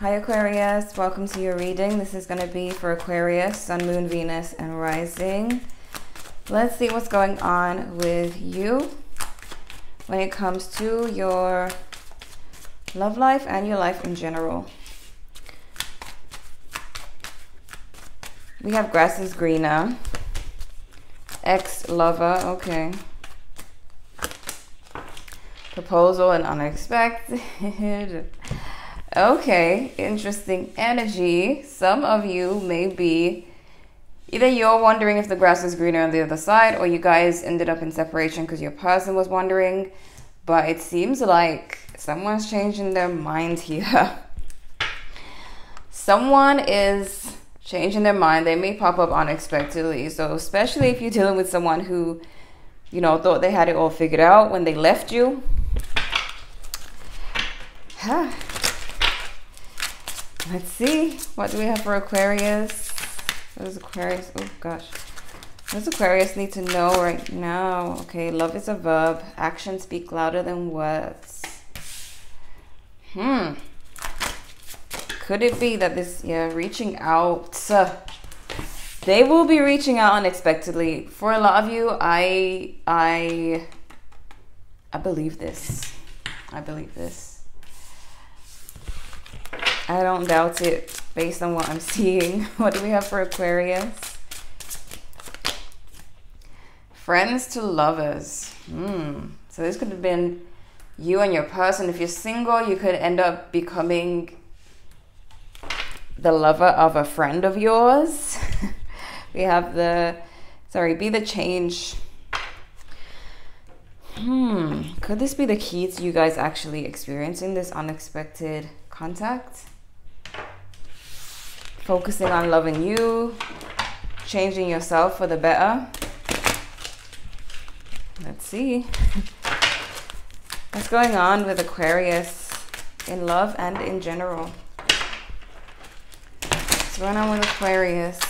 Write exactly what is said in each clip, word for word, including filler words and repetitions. Hi Aquarius, welcome to your reading. This is going to be for Aquarius, Sun, Moon, Venus, and Rising. Let's see what's going on with you when it comes to your love life and your life in general. We have grass is greener, ex-lover, okay. Proposal and unexpected. Okay, interesting energy. Some of you may be, either you're wondering if the grass is greener on the other side, or you guys ended up in separation because your person was wondering, but it seems like someone's changing their mind here. Someone is changing their mind. They may pop up unexpectedly. So especially if you're dealing with someone who, you know, thought they had it all figured out when they left you. Huh. Let's see, what do we have for Aquarius? What does Aquarius, oh gosh. What does Aquarius need to know right now? Okay, love is a verb. Actions speak louder than words. Hmm. Could it be that this, yeah, reaching out. Uh, they will be reaching out unexpectedly. For a lot of you, I, I, I believe this. I believe this. I don't doubt it based on what I'm seeing. What do we have for Aquarius? Friends to lovers. Mm. So this could have been you and your person. If you're single, you could end up becoming the lover of a friend of yours. We have the, sorry, be the change. Hmm. Could this be the key to you guys actually experiencing this unexpected contact? Focusing on loving you, changing yourself for the better. Let's see. What's going on with Aquarius in love and in general? What's going on with Aquarius?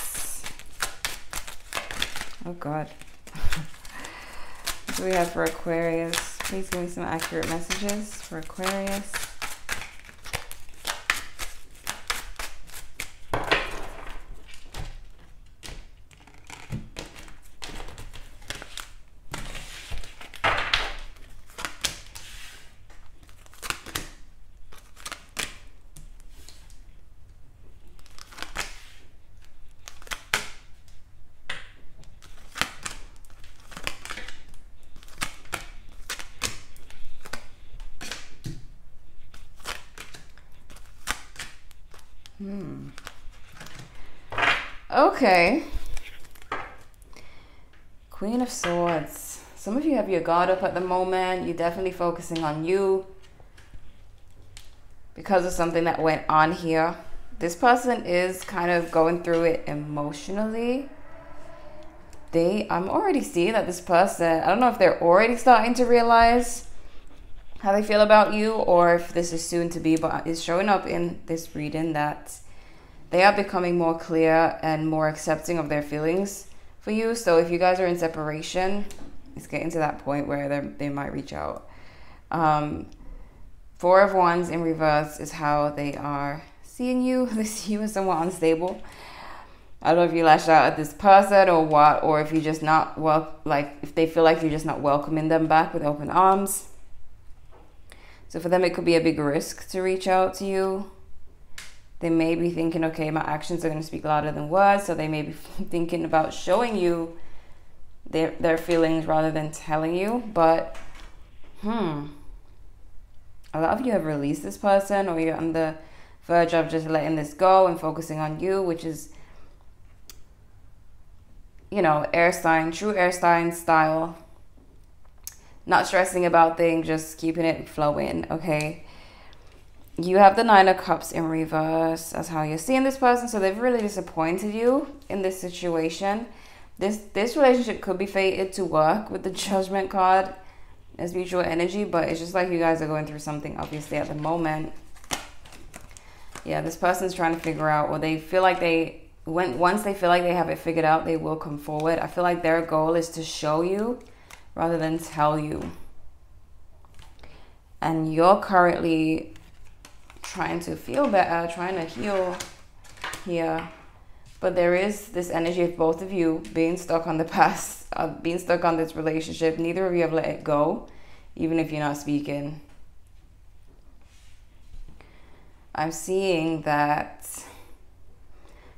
Oh God. What do we have for Aquarius? Please give me some accurate messages for Aquarius. Hmm. Okay. Queen of Swords. Some of you have your guard up at the moment. You're definitely focusing on you because of something that went on here. This person is kind of going through it emotionally. They, I'm already seeing that this person, I don't know if they're already starting to realize how they feel about you, or if this is soon to be, but it's showing up in this reading that they are becoming more clear and more accepting of their feelings for you. So if you guys are in separation, it's getting to that point where they might reach out. Um, four of Wands in reverse is how they are seeing you. They see you as somewhat unstable. I don't know if you lashed out at this person or what, or if you're just not, well, like if they feel like you're just not welcoming them back with open arms. So for them, it could be a big risk to reach out to you. They may be thinking, okay, my actions are going to speak louder than words. So they may be thinking about showing you their, their feelings rather than telling you. But, hmm, a lot of you have released this person, or you're on the verge of just letting this go and focusing on you, which is, you know, air sign, true air sign style. Not stressing about things, just keeping it flowing, okay? You have the Nine of Cups in reverse as how you're seeing this person. So they've really disappointed you in this situation. This, this relationship could be fated to work with the Judgment card as mutual energy, but it's just like you guys are going through something, obviously, at the moment. Yeah, this person's trying to figure out, or they feel like they, when, once they feel like they have it figured out, they will come forward. I feel like their goal is to show you rather than tell you. And you're currently trying to feel better, trying to heal here. But there is this energy of both of you being stuck on the past, uh, being stuck on this relationship. Neither of you have let it go, even if you're not speaking. I'm seeing that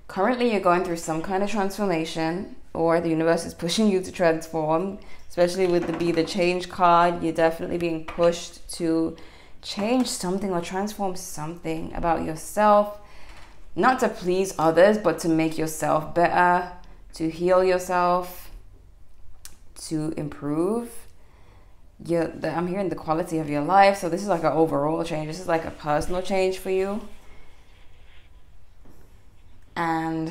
currently you're going through some kind of transformation, or the universe is pushing you to transform, especially with the Be the Change card. You're definitely being pushed to change something or transform something about yourself. Not to please others, but to make yourself better, to heal yourself, to improve. Your, the, I'm hearing the quality of your life. So this is like an overall change. This is like a personal change for you. And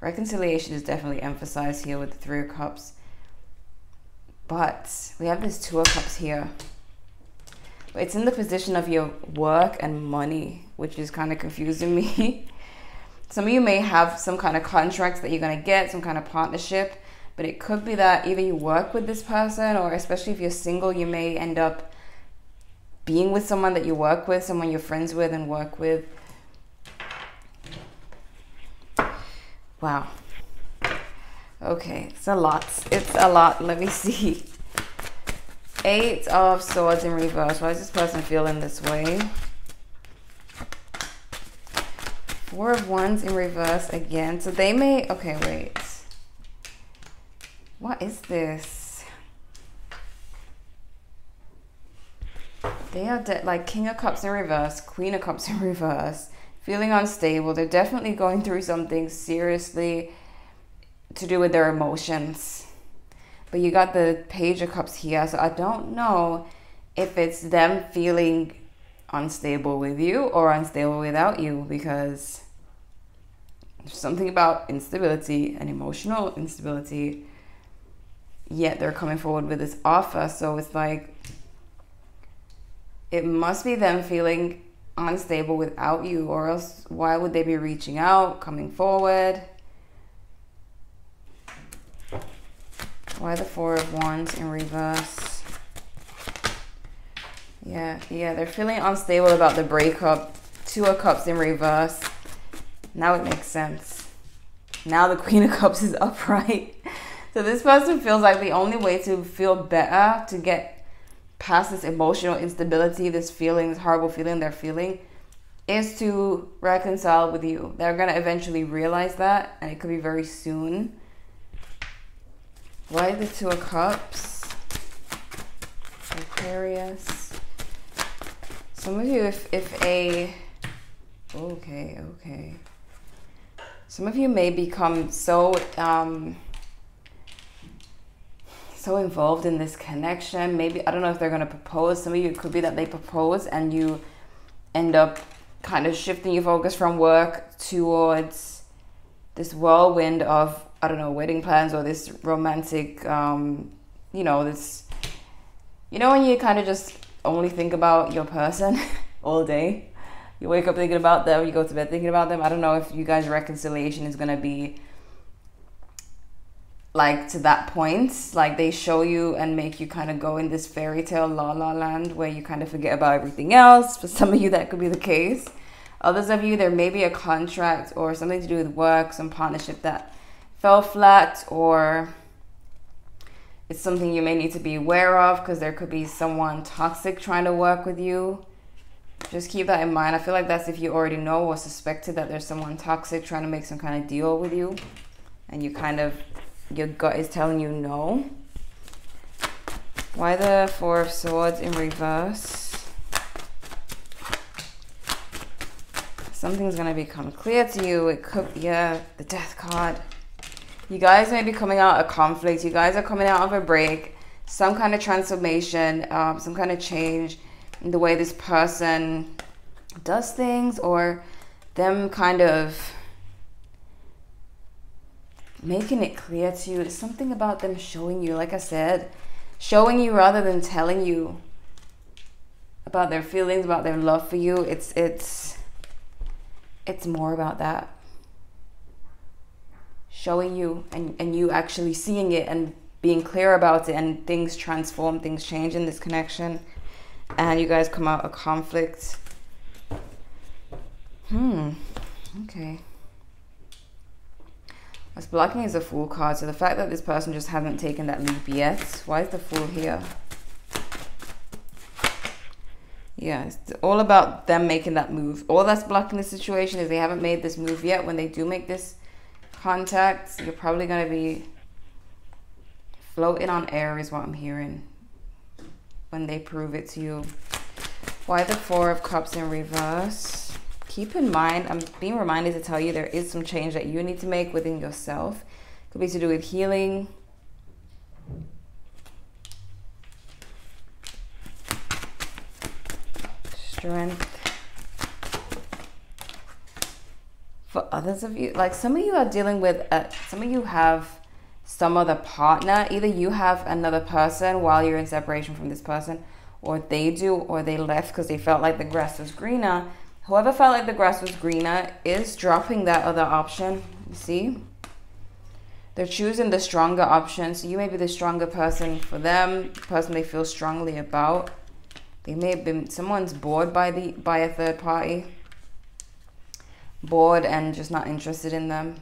reconciliation is definitely emphasized here with the Three of Cups. But we have this Two of Cups here. But it's in the position of your work and money, which is kind of confusing me. Some of you may have some kind of contracts that you're going to get, some kind of partnership, but it could be that either you work with this person, or especially if you're single, you may end up being with someone that you work with, someone you're friends with and work with. Wow. Okay, it's a lot. It's a lot. Let me see. Eight of Swords in reverse. Why is this person feeling this way? Four of Wands in reverse again. So they may... Okay, wait. What is this? They are like King of Cups in reverse, Queen of Cups in reverse. Feeling unstable. They're definitely going through something seriously to do with their emotions. But you got the Page of Cups here. So I don't know if it's them feeling unstable with you or unstable without you, because there's something about instability and emotional instability, yet they're coming forward with this offer. So it's like it must be them feeling unstable without you, or else why would they be reaching out, coming forward? Why the Four of Wands in reverse? Yeah, yeah, they're feeling unstable about the breakup. Two of Cups in reverse. Now it makes sense. Now the Queen of Cups is upright. So this person feels like the only way to feel better, to get past this emotional instability, this feeling, this horrible feeling they're feeling, is to reconcile with you. They're going to eventually realize that, and it could be very soon. Why the Two of Cups? Aquarius. Some of you, if, if a, okay, okay. Some of you may become so, um, so involved in this connection. Maybe, I don't know if they're going to propose. Some of you, it could be that they propose and you end up kind of shifting your focus from work towards this whirlwind of, I don't know, wedding plans, or this romantic, um, you know, this, you know, when you kind of just only think about your person all day. You wake up thinking about them, you go to bed thinking about them. I don't know if you guys' reconciliation is going to be like to that point, like they show you and make you kind of go in this fairy tale la la land where you kind of forget about everything else. For some of you, that could be the case. Others of you, there may be a contract or something to do with work, some partnership that fell flat, or it's something you may need to be aware of, because there could be someone toxic trying to work with you. Just keep that in mind. I feel like that's if you already know or suspected that there's someone toxic trying to make some kind of deal with you, and you kind of, your gut is telling you no. Why the Four of Swords in reverse? Something's going to become clear to you. It could, yeah, the Death card. You guys may be coming out of conflict. You guys are coming out of a break, some kind of transformation, um, some kind of change in the way this person does things, or them kind of making it clear to you. It's something about them showing you, like I said, showing you rather than telling you about their feelings, about their love for you. It's, it's, it's more about that. Showing you and, and you actually seeing it and being clear about it, and things transform, things change in this connection, and you guys come out of conflict. Hmm. Okay. As blocking is a Fool card, so the fact that this person just hasn't taken that leap yet. Why is the Fool here? Yeah, it's all about them making that move. All that's blocking the situation is they haven't made this move yet. When they do make this contact, you're probably going to be floating on air is what I'm hearing when they prove it to you. Why the Four of Cups in reverse? Keep in mind, I'm being reminded to tell you there is some change that you need to make within yourself. It could be to do with healing. Strength. For others of you, like some of you are dealing with, a, some of you have some other partner. Either you have another person while you're in separation from this person, or they do, or they left because they felt like the grass was greener. Whoever felt like the grass was greener is dropping that other option. You see? They're choosing the stronger option. So you may be the stronger person for them, the person they feel strongly about. They may have been, someone's bored by the by a third party. Bored and just not interested in them.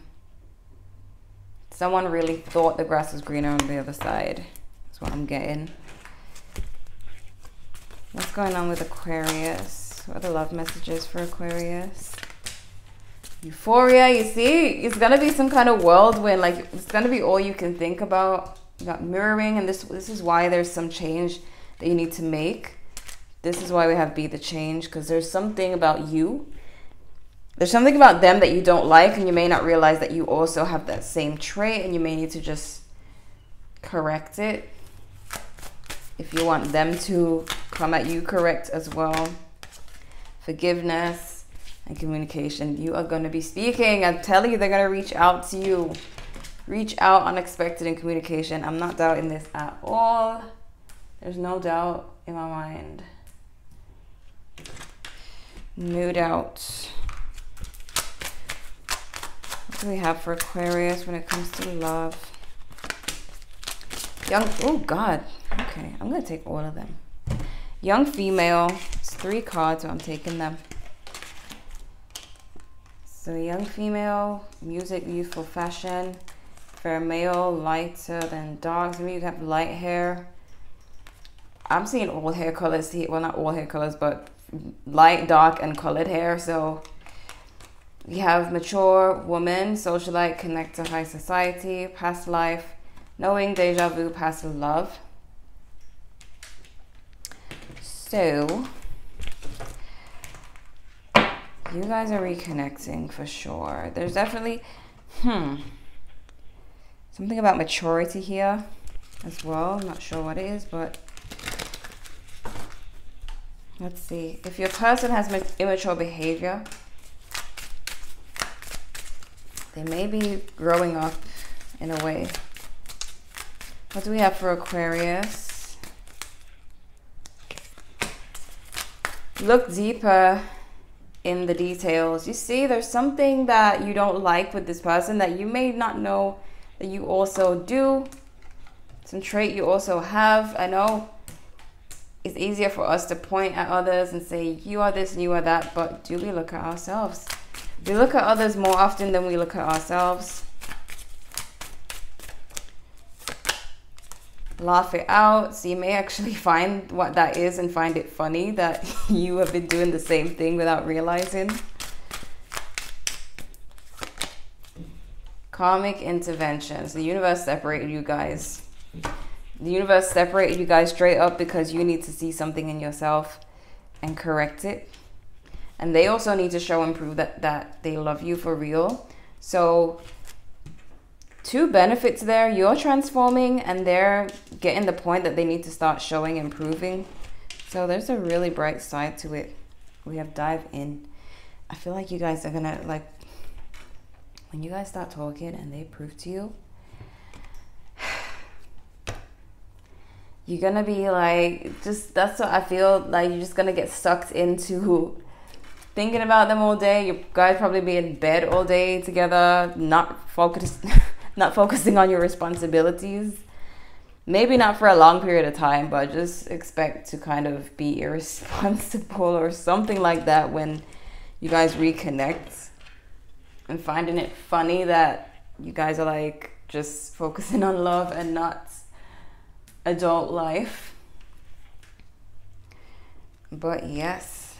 Someone really thought the grass was greener on the other side. That's what I'm getting. What's going on with Aquarius? What are the love messages for Aquarius? Euphoria, you see? It's gonna be some kind of whirlwind. Like, it's gonna be all you can think about. You got mirroring, and this this is why there's some change that you need to make. This is why we have be the change, because there's something about you. There's something about them that you don't like, and you may not realize that you also have that same trait, and you may need to just correct it if you want them to come at you correct as well. Forgiveness and communication. You are going to be speaking. I'm telling you, they're going to reach out to you. Reach out, unexpected, in communication. I'm not doubting this at all. There's no doubt in my mind. No doubt. What do we have for Aquarius when it comes to love? Young, oh God. Okay, I'm going to take all of them. Young female. It's three cards, so I'm taking them. So young female, music, youthful fashion. Fair male, lighter than dark. Maybe you have light hair. I'm seeing all hair colors here. Well, not all hair colors, but light, dark, and colored hair. So we have mature woman, socialite, connect to high society, past life, knowing, deja vu, past love. So you guys are reconnecting for sure. There's definitely hmm something about maturity here as well. I'm not sure what it is, but let's see. If your person has immature behavior, they may be growing up in a way. What do we have for Aquarius? Look deeper in the details. You see, there's something that you don't like with this person that you may not know that you also do. Some trait you also have. I know it's easier for us to point at others and say, you are this and you are that, but do we look at ourselves? We look at others more often than we look at ourselves. Laugh it out. So you may actually find what that is and find it funny that you have been doing the same thing without realizing. Karmic intervention. So the universe separated you guys. The universe separated you guys straight up because you need to see something in yourself and correct it. And they also need to show and prove that, that they love you for real. So two benefits there. You're transforming and they're getting the point that they need to start showing and proving. So there's a really bright side to it. We have dive in. I feel like you guys are going to, like, when you guys start talking and they prove to you, you're going to be like, just, that's what I feel like. You're just going to get sucked into thinking about them all day. You guys probably be in bed all day together, not focus, not focusing on your responsibilities. Maybe not for a long period of time, but just expect to kind of be irresponsible or something like that when you guys reconnect, and finding it funny that you guys are like just focusing on love and not adult life. But yes,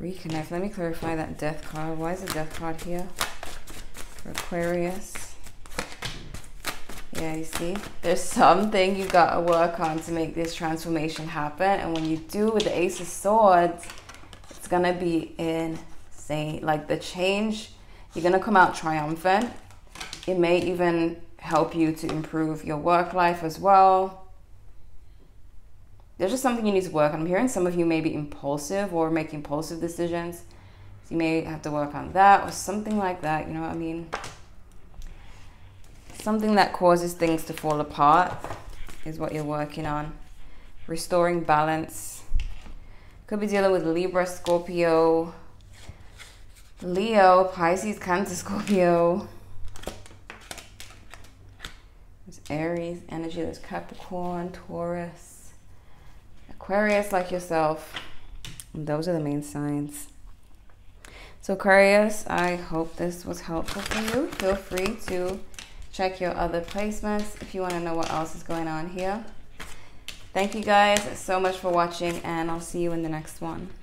reconnect. Let me clarify that death card. Why is the death card here for Aquarius? Yeah, you see, there's something you gotta work on to make this transformation happen, and when you do, with the Ace of Swords, it's gonna be insane. Like the change, you're gonna come out triumphant. It may even help you to improve your work life as well. There's just something you need to work on. I'm hearing some of you may be impulsive or make impulsive decisions. So you may have to work on that or something like that. You know what I mean? Something that causes things to fall apart is what you're working on. Restoring balance. Could be dealing with Libra, Scorpio, Leo, Pisces, Cancer, Scorpio. Aries energy, there's Capricorn, Taurus, Aquarius like yourself. And those are the main signs. So Aquarius, I hope this was helpful for you. Feel free to check your other placements if you want to know what else is going on here. Thank you guys so much for watching, and I'll see you in the next one.